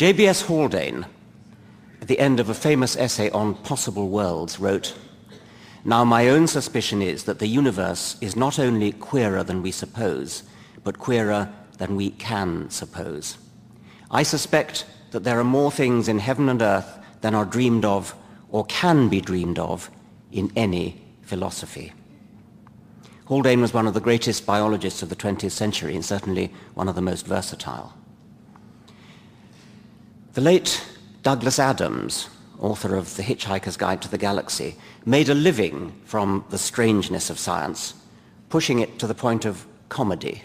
J.B.S. Haldane, at the end of a famous essay on possible worlds, wrote, "Now my own suspicion is that the universe is not only queerer than we suppose, but queerer than we can suppose. I suspect that there are more things in heaven and earth than are dreamed of or can be dreamed of in any philosophy." Haldane was one of the greatest biologists of the 20th century, and certainly one of the most versatile. The late Douglas Adams, author of The Hitchhiker's Guide to the Galaxy, made a living from the strangeness of science, pushing it to the point of comedy,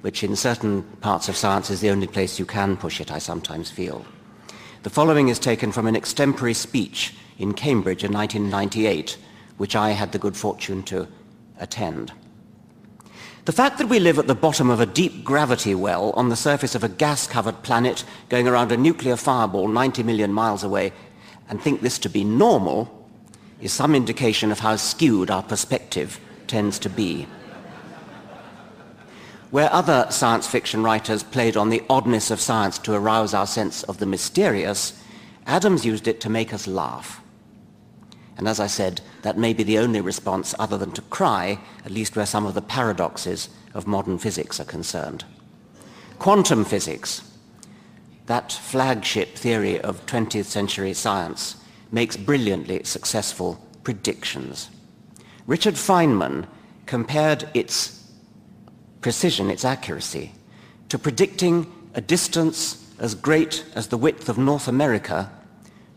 which in certain parts of science is the only place you can push it, I sometimes feel. The following is taken from an extempore speech in Cambridge in 1998, which I had the good fortune to attend. "The fact that we live at the bottom of a deep gravity well on the surface of a gas-covered planet going around a nuclear fireball 90 million miles away and think this to be normal is some indication of how skewed our perspective tends to be." Where other science fiction writers played on the oddness of science to arouse our sense of the mysterious, Adams used it to make us laugh. And as I said, that may be the only response other than to cry, at least where some of the paradoxes of modern physics are concerned. Quantum physics, that flagship theory of 20th century science, makes brilliantly successful predictions. Richard Feynman compared its precision, its accuracy, to predicting a distance as great as the width of North America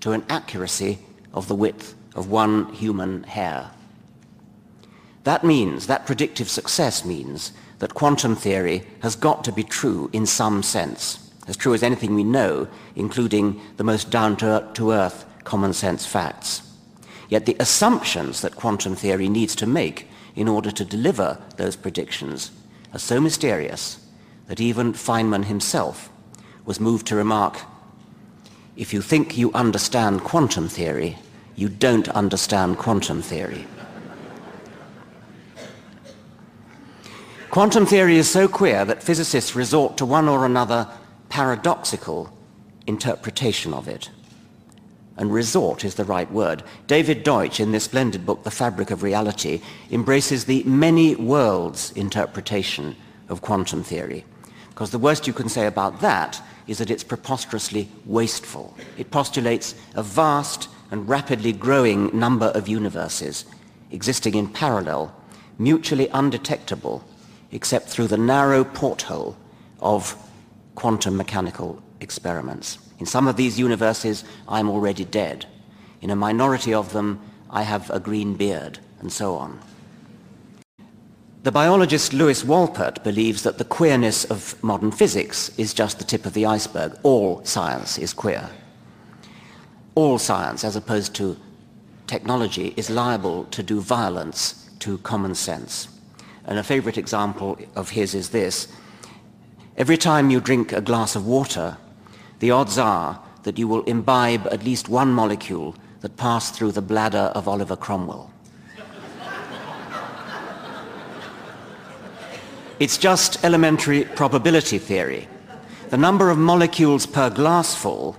to an accuracy of the width of one human hair. That means, that predictive success means, that quantum theory has got to be true in some sense, as true as anything we know, including the most down-to-earth common sense facts. Yet the assumptions that quantum theory needs to make in order to deliver those predictions are so mysterious that even Feynman himself was moved to remark, "If you think you understand quantum theory, you don't understand quantum theory." Quantum theory is so queer that physicists resort to one or another paradoxical interpretation of it. And resort is the right word. David Deutsch, in this splendid book, The Fabric of Reality, embraces the many worlds interpretation of quantum theory, because the worst you can say about that is that it's preposterously wasteful. It postulates a vast and rapidly growing number of universes existing in parallel, mutually undetectable, except through the narrow porthole of quantum mechanical experiments. In some of these universes, I'm already dead. In a minority of them, I have a green beard, and so on. The biologist Louis Wolpert believes that the queerness of modern physics is just the tip of the iceberg. All science is queer. All science, as opposed to technology, is liable to do violence to common sense. And a favorite example of his is this. Every time you drink a glass of water, the odds are that you will imbibe at least one molecule that passed through the bladder of Oliver Cromwell. It's just elementary probability theory. The number of molecules per glassful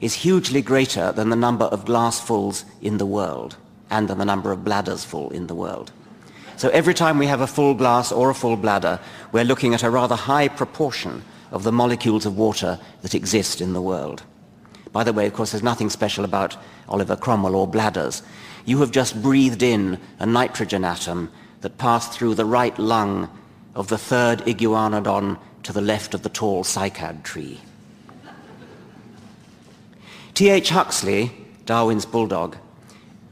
is hugely greater than the number of glassfuls in the world and than the number of bladders full in the world. So every time we have a full glass or a full bladder, we're looking at a rather high proportion of the molecules of water that exist in the world. By the way, of course, there's nothing special about Oliver Cromwell or bladders. You have just breathed in a nitrogen atom that passed through the right lung of the third iguanodon to the left of the tall cycad tree. T.H. Huxley, Darwin's bulldog,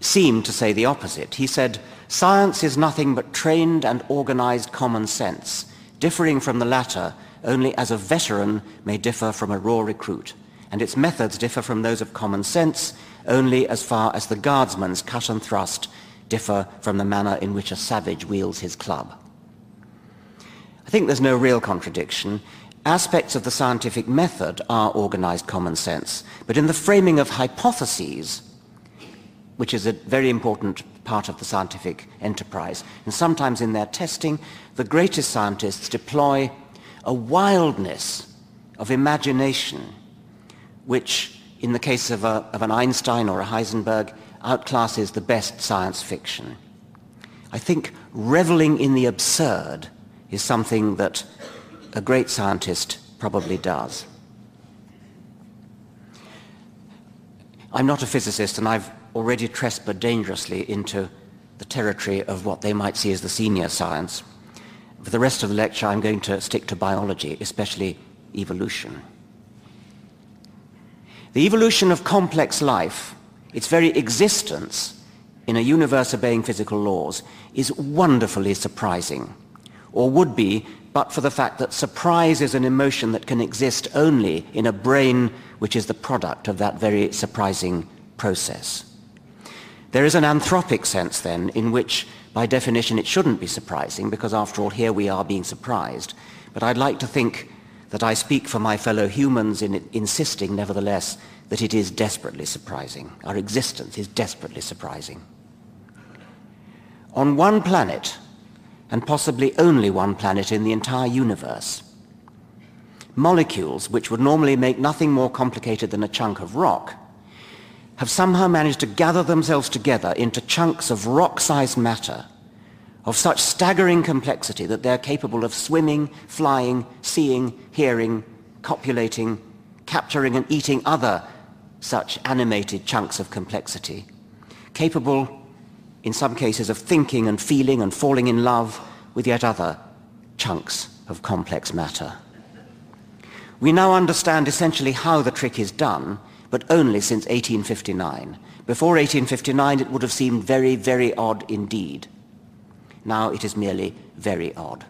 seemed to say the opposite. He said, "Science is nothing but trained and organized common sense, differing from the latter only as a veteran may differ from a raw recruit, and its methods differ from those of common sense only as far as the guardsman's cut and thrust differ from the manner in which a savage wields his club." I think there's no real contradiction. Aspects of the scientific method are organized common sense, but in the framing of hypotheses, which is a very important part of the scientific enterprise, and sometimes in their testing, the greatest scientists deploy a wildness of imagination which, in the case of an Einstein or a Heisenberg, outclasses the best science fiction. I think reveling in the absurd is something that a great scientist probably does. I'm not a physicist, and I've already trespassed dangerously into the territory of what they might see as the senior science. For the rest of the lecture, I'm going to stick to biology, especially evolution. The evolution of complex life, its very existence in a universe obeying physical laws, is wonderfully surprising, or would be, but for the fact that surprise is an emotion that can exist only in a brain which is the product of that very surprising process. There is an anthropic sense, then, in which, by definition, it shouldn't be surprising, because, after all, here we are being surprised. But I'd like to think that I speak for my fellow humans in insisting, nevertheless, that it is desperately surprising. Our existence is desperately surprising. On one planet, and possibly only one planet in the entire universe, molecules, which would normally make nothing more complicated than a chunk of rock, have somehow managed to gather themselves together into chunks of rock-sized matter of such staggering complexity that they're capable of swimming, flying, seeing, hearing, copulating, capturing and eating other such animated chunks of complexity, capable in some cases of thinking and feeling and falling in love with yet other chunks of complex matter. We now understand essentially how the trick is done, but only since 1859. Before 1859, it would have seemed very, very odd indeed. Now it is merely very odd.